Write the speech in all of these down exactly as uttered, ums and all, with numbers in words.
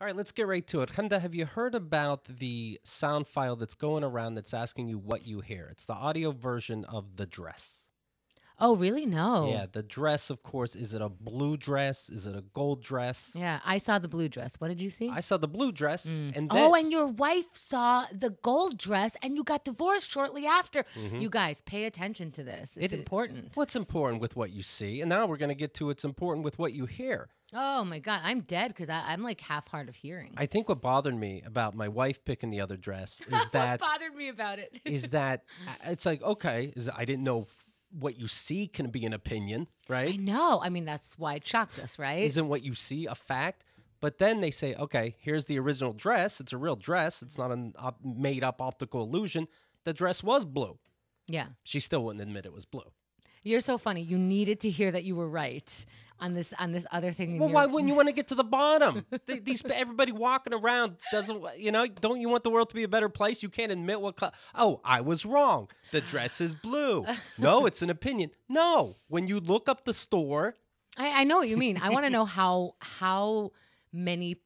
All right, let's get right to it. Chemda, have you heard about the sound file that's going around that's asking you what you hear? It's the audio version of the dress. Oh, really? No. Yeah, the dress, of course. Is it a blue dress? Is it a gold dress? Yeah, I saw the blue dress. What did you see? I saw the blue dress. Mm. And then oh, and your wife saw the gold dress, and you got divorced shortly after. Mm-hmm. You guys, pay attention to this. It's it, important. What's important with what you see? And now we're going to get to it's important with what you hear. Oh, my God. I'm dead because I'm like half hard of hearing. I think what bothered me about my wife picking the other dress is that... What bothered me about it? is that it's like, okay, is, I didn't know... what you see can be an opinion, right? I know. I mean, that's why it shocked us, right? Isn't what you see a fact? But then they say, okay, here's the original dress. It's a real dress. It's not a uh, made-up optical illusion. The dress was blue. Yeah. She still wouldn't admit it was blue. You're so funny. You needed to hear that you were right on this on this other thing. Well, why wouldn't you want to get to the bottom? they, these everybody walking around doesn't, you know, don't you want the world to be a better place? You can't admit what, oh, I was wrong. The dress is blue. No, it's an opinion. No, when you look up the store. I, I know what you mean. I want to know how how many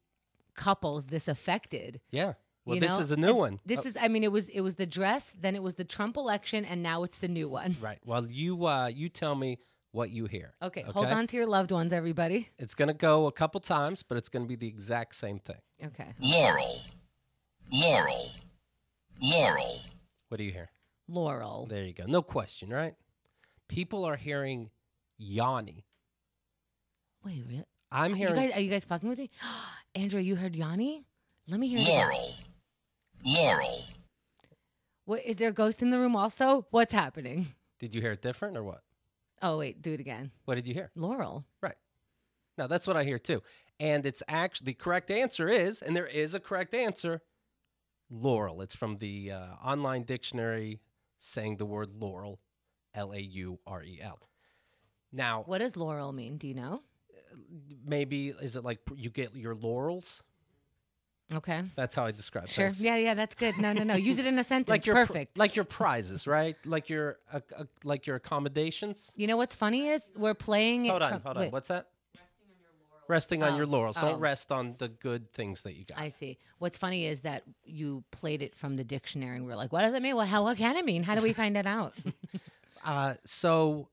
couples this affected. Yeah. Well, you this know? is a new it, one. This oh. is, I mean, it was it was the dress, then it was the Trump election, and now it's the new one. Right. Well, you uh, you tell me what you hear. Okay, okay, hold on to your loved ones, everybody. It's going to go a couple times, but it's going to be the exact same thing. Okay. Laurel. Laurel. Laurel. What do you hear? Laurel. There you go. No question, right? People are hearing Yanni. Wait, really? I'm hearing... You guys, are you guys fucking with me? Andrew, you heard Yanni? Let me hear Laurel. It. Laurel. What, is there a ghost in the room also? What's happening? Did you hear it different or what? Oh, wait, do it again. What did you hear? Laurel. Right. Now, that's what I hear, too. And it's actually, the correct answer is, and there is a correct answer, Laurel. It's from the uh, online dictionary saying the word Laurel, L A U R E L. Now... What does Laurel mean? Do you know? Maybe, is it like you get your laurels? Okay. That's how I describe it. Sure. Things. Yeah, yeah, that's good. No, no, no. Use it in a sentence. Like your perfect. Like your prizes, right? Like your uh, uh, like your accommodations. You know what's funny is we're playing hold it. Hold on, hold wait. on. What's that? Resting on your laurels. Resting oh. on your laurels. Oh. Don't rest on the good things that you got. I see. What's funny is that you played it from the dictionary and we're like, what does it mean? Well, how, what can it mean? How do we find that out? uh, so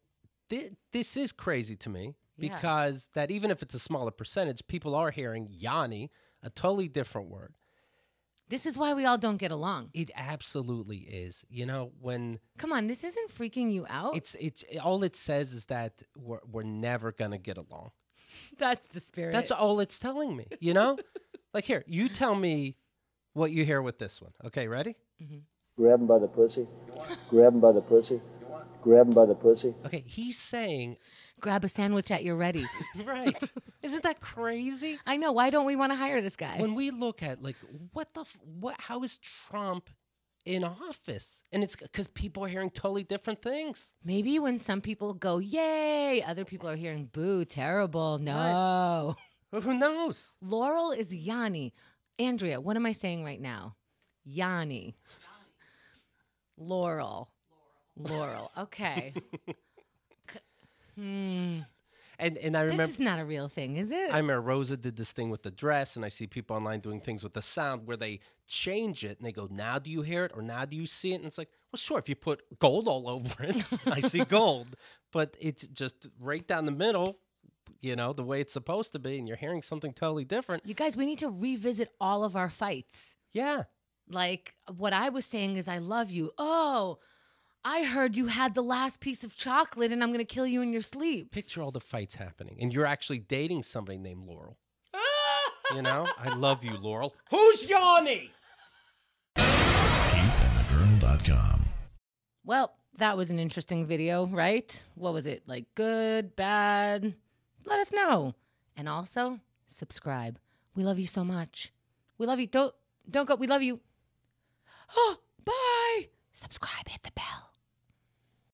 th this is crazy to me yeah. because that even if it's a smaller percentage, people are hearing Yanni. A totally different word. This is why we all don't get along. It absolutely is. You know, when... Come on, this isn't freaking you out. It's it's it, all it says is that we're, we're never going to get along. That's the spirit. That's all it's telling me, you know? Like, here, you tell me what you hear with this one. Okay, ready? Mm-hmm. Grab him by the pussy. Grab him by the pussy. Grab him by the pussy. Okay, he's saying... Grab a sandwich at your ready. Right. Isn't that crazy? I know. Why don't we want to hire this guy? When we look at, like, what the, f what, how is Trump in office? And it's because people are hearing totally different things. Maybe when some people go, yay, other people are hearing, boo, terrible, no. Right. Who knows? Laurel is Yanni. Andrea, what am I saying right now? Yanni. Laurel. Laurel. Laurel. Okay. Mm. And and I remember this is not a real thing, is it? I remember Rosa did this thing with the dress, and I see people online doing things with the sound where they change it and they go, now do you hear it or now do you see it? And it's like, well, sure, if you put gold all over it, I see gold, but it's just right down the middle, you know, the way it's supposed to be, and you're hearing something totally different. You guys, we need to revisit all of our fights. Yeah. Like what I was saying is I love you. Oh, I heard you had the last piece of chocolate and I'm going to kill you in your sleep. Picture all the fights happening. And you're actually dating somebody named Laurel. You know? I love you, Laurel. Who's Yanni? Keep and the girl dot com. Well, that was an interesting video, right? What was it? Like good, bad? Let us know. And also, subscribe. We love you so much. We love you. Don't, don't go. We love you. Oh, bye. Subscribe. Hit the bell.